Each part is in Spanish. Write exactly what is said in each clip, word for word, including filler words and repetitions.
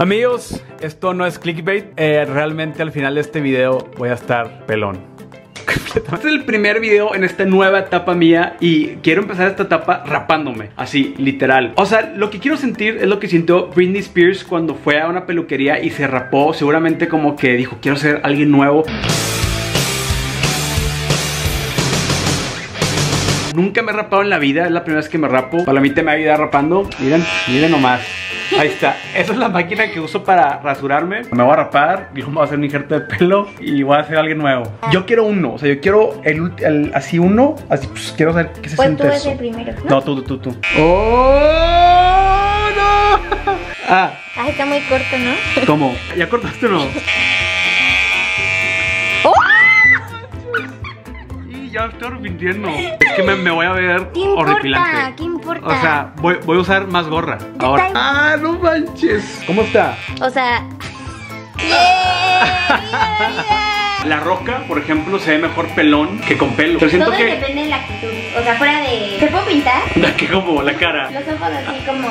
Amigos, esto no es clickbait. eh, Realmente al final de este video voy a estar pelón. Este es el primer video en esta nueva etapa mía y quiero empezar esta etapa rapándome, así, literal. O sea, lo que quiero sentir es lo que sintió Britney Spears cuando fue a una peluquería y se rapó. Seguramente como que dijo, quiero ser alguien nuevo. Nunca me he rapado en la vida, es la primera vez que me rapo. Palomita me va a ayudar rapando, miren, miren nomás. Ahí está, esa es la máquina que uso para rasurarme. Me voy a rapar, yo me voy a hacer un injerto de pelo y voy a hacer alguien nuevo. Yo quiero uno, o sea, yo quiero el, el así uno, así pues, quiero saber qué se pues siente eso. Pues tú eres el primero, ¿no? No, tú, tú, tú, tú. ¡Oh, no! Ah. Ah, está muy corto, ¿no? Tomo, ¿ya cortaste uno? Ya me estoy arrepintiendo. Es que me, me voy a ver ¿Qué importa? horripilante. ¿Qué importa? O sea, voy, voy a usar más gorra ahora. ¡Ah, no manches! ¿Cómo está? O sea... Yeah, la Roca, por ejemplo, se ve mejor pelón que con pelo. Pero siento Todo que... depende de la actitud. O sea, fuera de... ¿Te puedo pintar? ¿La qué? ¿Cómo? ¿La cara? Los ojos así como...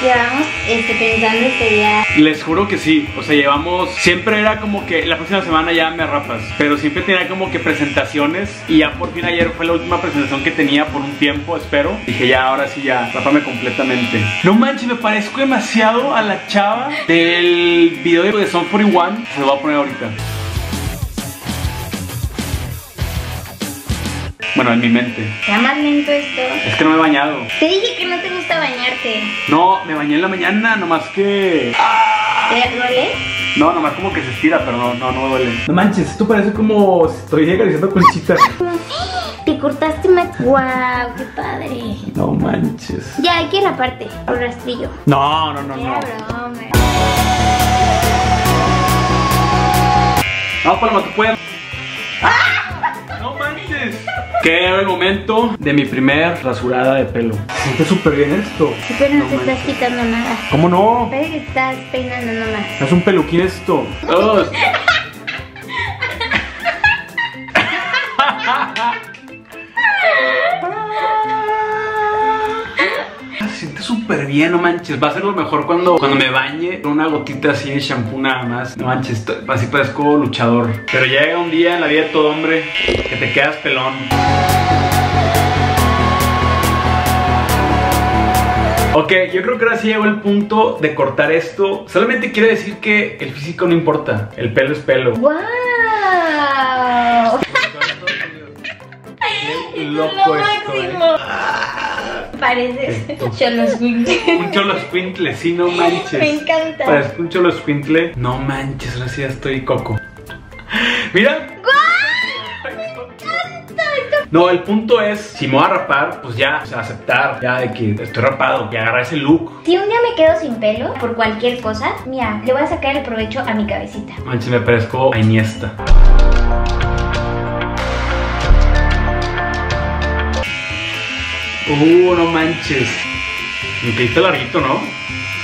Llevamos este, pensando este día. Les juro que sí, o sea, llevamos... Siempre era como que la próxima semana ya me rapas, pero siempre tenía como que presentaciones. Y ya por fin ayer fue la última presentación que tenía por un tiempo, espero. Dije ya, ahora sí ya, rápame completamente. No manches, me parezco demasiado a la chava del video de Sun cuarenta y uno. Se lo voy a poner ahorita. Bueno, en mi mente. Está más lento esto. Es que no me he bañado. Te dije que no te gusta bañarte. No, me bañé en la mañana, nomás que... ¿Te duele? No, nomás como que se estira, pero no, no, no me duele. No manches, esto parece como... Estoy acariciando conchitas. Te cortaste más. ¡Guau! ¡Qué padre! No manches. Ya, aquí en la parte, por rastrillo. No, no, no, qué no. broma. No, Paloma, tú puedes... Queda el momento de mi primer rasurada de pelo. Se siente súper bien esto. Sí, pero no, no te manches. Estás quitando nada. ¿Cómo no? Pero que estás peinando nomás. Es un peluquín esto. Oh. Se siente súper bien, no manches. Va a ser lo mejor cuando, cuando me bañe con una gotita así de shampoo nada más. No manches, así parezco luchador. Pero llega un día en la vida de todo hombre que te quedas pelón. Ok, yo creo que ahora sí llegó el punto de cortar esto. Solamente quiero decir que el físico no importa, el pelo es pelo. ¡Wow! ¡Qué loco esto, eh! Parece un choloscuintle. Un choloscuintle, sí, no manches. Me encanta. Parece un choloscuintle. No manches, ahora sí ya estoy coco. Mira. No, el punto es, si me voy a rapar, pues ya, o sea, aceptar, ya de que estoy rapado, que agarrar ese look. Si un día me quedo sin pelo, por cualquier cosa, mira, le voy a sacar el provecho a mi cabecita. Manches, me parezco a Iniesta. Uh, no manches. Me pediste larguito, ¿no?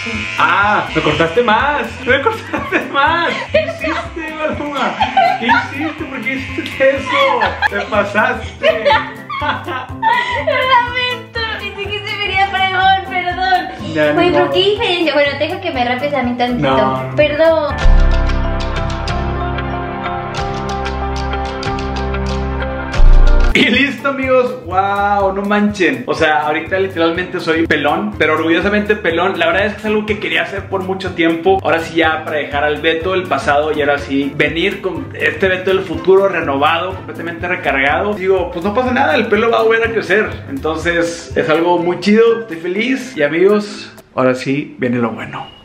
Sí. ¡Ah! ¡Me cortaste más! ¡Me cortaste más! ¿Qué hiciste, Paloma? ¿Qué hiciste? ¿Por qué hiciste eso? ¡Te pasaste! Lamento, pensé que se vería fregón, perdón. Ya, bueno, no. ¿Qué diferencia? Bueno, tengo que me rapes a mí tantito. No, no. Perdón. Y listo, amigos, wow, no manchen. O sea, ahorita literalmente soy pelón, pero orgullosamente pelón. La verdad es que es algo que quería hacer por mucho tiempo. Ahora sí ya para dejar al Beto del pasado y ahora sí venir con este Beto del futuro renovado, completamente recargado. Digo, pues no pasa nada, el pelo va a volver a crecer. Entonces es algo muy chido, estoy feliz. Y amigos, ahora sí viene lo bueno.